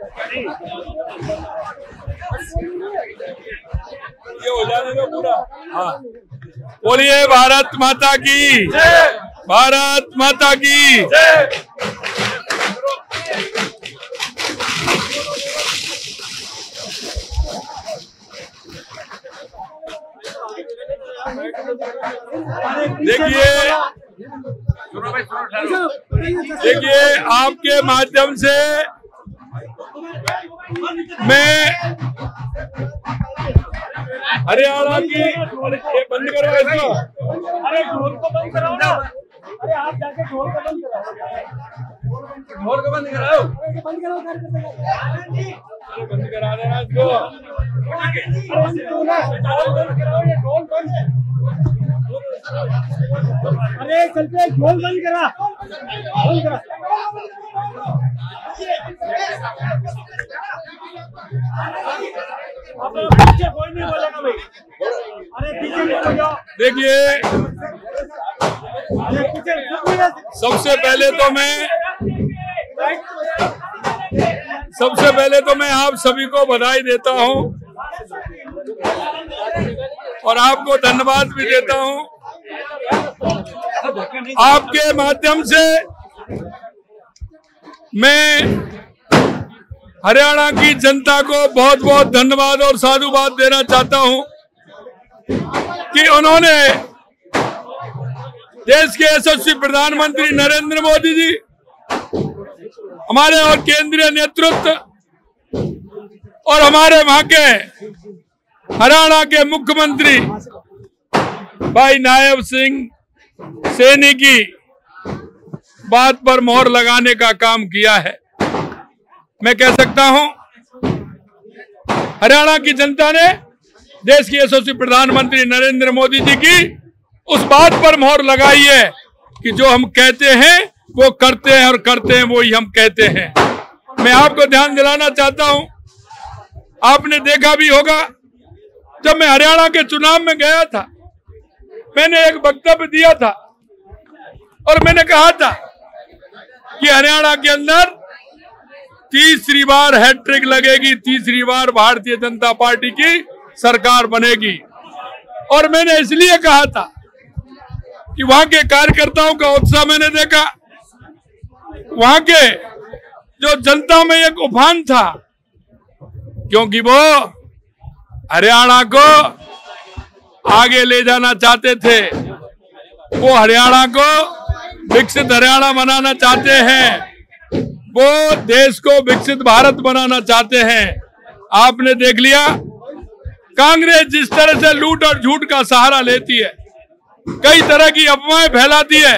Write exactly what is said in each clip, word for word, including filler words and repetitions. ये हो जाने दो पूरा। हाँ बोलिए भारत माता की, भारत माता की। देखिए देखिए आपके माध्यम से मैं हरियाणा की, ये बंद करो इसको, अरे ढोल को बंद कराओ ना, अरे आप जाके ढोल को बंद कराओ, ढोल को बंद कराओ, बंद कराओ, बंद करा देना इसको, बंद कराओ ये ढोल बंद, अरे चलते ढोल बंद करा, ढोल करा। पीछे कोई नहीं बोलेगा भाई, अरे पीछे मत जाओ। देखिए सबसे पहले तो मैं सबसे पहले तो मैं आप सभी को बधाई देता हूं और आपको धन्यवाद भी देता हूं। आपके माध्यम से मैं हरियाणा की जनता को बहुत बहुत धन्यवाद और साधुवाद देना चाहता हूं कि उन्होंने देश के यशस्वी प्रधानमंत्री नरेंद्र मोदी जी, हमारे और केंद्रीय नेतृत्व और हमारे वहां के हरियाणा के मुख्यमंत्री भाई नायब सिंह सैनी की बात पर मोहर लगाने का काम किया है। मैं कह सकता हूं हरियाणा की जनता ने देश के यशस्वी प्रधानमंत्री नरेंद्र मोदी जी की उस बात पर मोहर लगाई है कि जो हम कहते हैं वो करते हैं और करते हैं वो ही हम कहते हैं। मैं आपको ध्यान दिलाना चाहता हूं, आपने देखा भी होगा जब मैं हरियाणा के चुनाव में गया था मैंने एक वक्तव्य दिया था और मैंने कहा था कि हरियाणा के अंदर तीसरी बार हैट्रिक लगेगी, तीसरी बार भारतीय जनता पार्टी की सरकार बनेगी। और मैंने इसलिए कहा था कि वहां के कार्यकर्ताओं का उत्साह मैंने देखा, वहां के जो जनता में एक उफान था, क्योंकि वो हरियाणा को आगे ले जाना चाहते थे, वो हरियाणा को विकसित हरियाणा बनाना चाहते हैं, वो देश को विकसित भारत बनाना चाहते हैं। आपने देख लिया कांग्रेस जिस तरह से लूट और झूठ का सहारा लेती है, कई तरह की अफवाहें फैलाती है,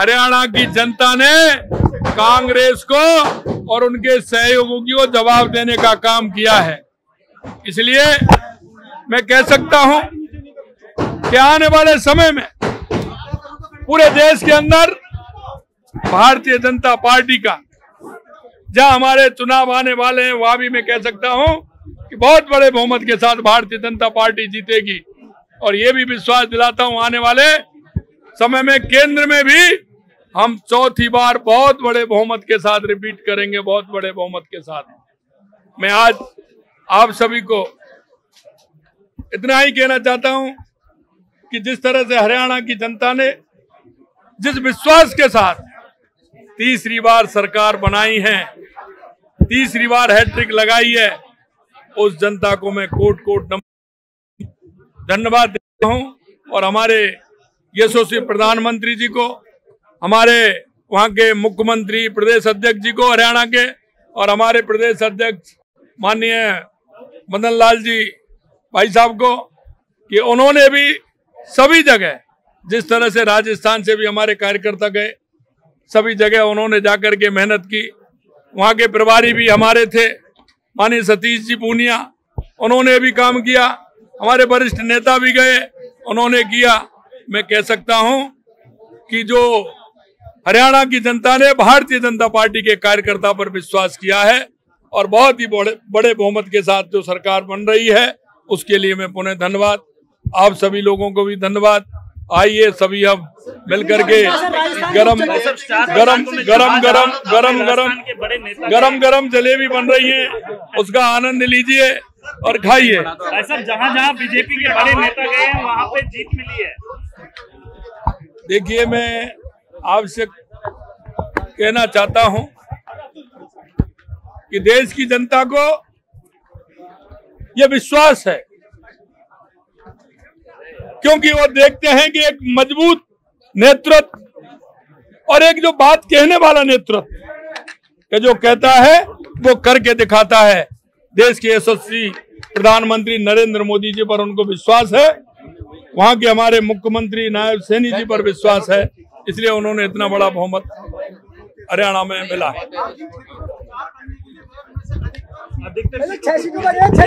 हरियाणा की जनता ने कांग्रेस को और उनके सहयोगियों को जवाब देने का काम किया है। इसलिए मैं कह सकता हूं कि आने वाले समय में पूरे देश के अंदर भारतीय जनता पार्टी का, जहां हमारे चुनाव आने वाले हैं वहां भी मैं कह सकता हूं कि बहुत बड़े बहुमत के साथ भारतीय जनता पार्टी जीतेगी। और ये भी विश्वास दिलाता हूं आने वाले समय में केंद्र में भी हम चौथी बार बहुत बड़े बहुमत के साथ रिपीट करेंगे, बहुत बड़े बहुमत के साथ। मैं आज आप सभी को इतना ही कहना चाहता हूं कि जिस तरह से हरियाणा की जनता ने जिस विश्वास के साथ तीसरी बार सरकार बनाई है, तीसरी बार हैट्रिक लगाई है, उस जनता को मैं कोट कोट धन्यवाद देता हूं। और हमारे यशस्वी प्रधानमंत्री जी को, हमारे वहां के मुख्यमंत्री प्रदेश अध्यक्ष जी को हरियाणा के, और हमारे प्रदेश अध्यक्ष माननीय मदन लाल जी भाई साहब को, कि उन्होंने भी सभी जगह जिस तरह से राजस्थान से भी हमारे कार्यकर्ता गए, सभी जगह उन्होंने जाकर के मेहनत की। वहाँ के प्रभारी भी हमारे थे माननीय सतीश जी पूनिया, उन्होंने भी काम किया, हमारे वरिष्ठ नेता भी गए, उन्होंने किया। मैं कह सकता हूँ कि जो हरियाणा की जनता ने भारतीय जनता पार्टी के कार्यकर्ता पर विश्वास किया है और बहुत ही बड़े बड़े बहुमत के साथ जो सरकार बन रही है, उसके लिए मैं पुनः धन्यवाद, आप सभी लोगों को भी धन्यवाद। आइए सभी हम मिल करके गरम गरम गरम गरम गरम गरम गरम गरम जलेबी बन रही है, उसका आनंद लीजिए और खाइए। सर, जहाँ जहाँ बीजेपी के बड़े नेता गए हैं वहाँ पे जीत मिली है। देखिए, मैं आपसे कहना चाहता हूँ कि देश की जनता को यह विश्वास है, क्योंकि वो देखते हैं कि एक मजबूत नेतृत्व और एक जो बात कहने वाला नेतृत्व, जो कहता है वो करके दिखाता है। देश के यशस्वी प्रधानमंत्री नरेंद्र मोदी जी पर उनको विश्वास है, वहां के हमारे मुख्यमंत्री नायब सैनी जी पर विश्वास है, इसलिए उन्होंने इतना बड़ा बहुमत हरियाणा में मिला है।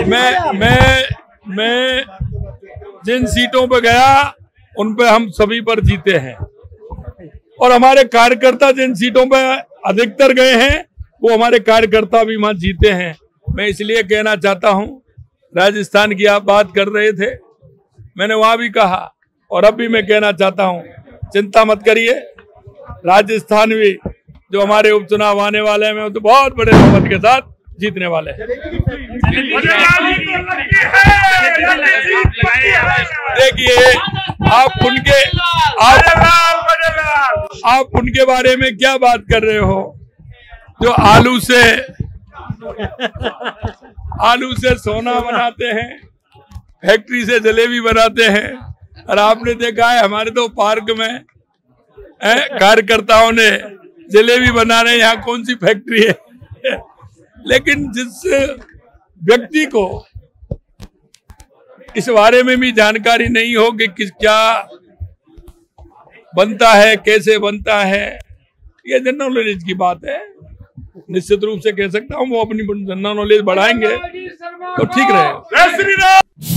मैं मैं मैं जिन सीटों पर गया उन पे हम सभी पर जीते हैं, और हमारे कार्यकर्ता जिन सीटों पे अधिकतर गए हैं वो हमारे कार्यकर्ता भी वहां जीते हैं। मैं इसलिए कहना चाहता हूं, राजस्थान की आप बात कर रहे थे, मैंने वहां भी कहा और अब भी मैं कहना चाहता हूं, चिंता मत करिए, राजस्थान भी जो हमारे उपचुनाव आने वाले हैं वो तो बहुत बड़े बहुमत के साथ जीतने वाले हैं। देखिए, आप उनके आप, आप उनके बारे में क्या बात कर रहे हो जो आलू से आलू से सोना बनाते हैं, फैक्ट्री से जलेबी बनाते हैं। और आपने देखा है हमारे तो पार्क में कार्यकर्ताओं ने जलेबी बना रहे, यहाँ कौन सी फैक्ट्री है। लेकिन जिस व्यक्ति को इस बारे में भी जानकारी नहीं हो कि किस क्या बनता है, कैसे बनता है, ये जनरल नॉलेज की बात है। निश्चित रूप से कह सकता हूँ वो अपनी जनरल नॉलेज बढ़ाएंगे तो ठीक रहेगा।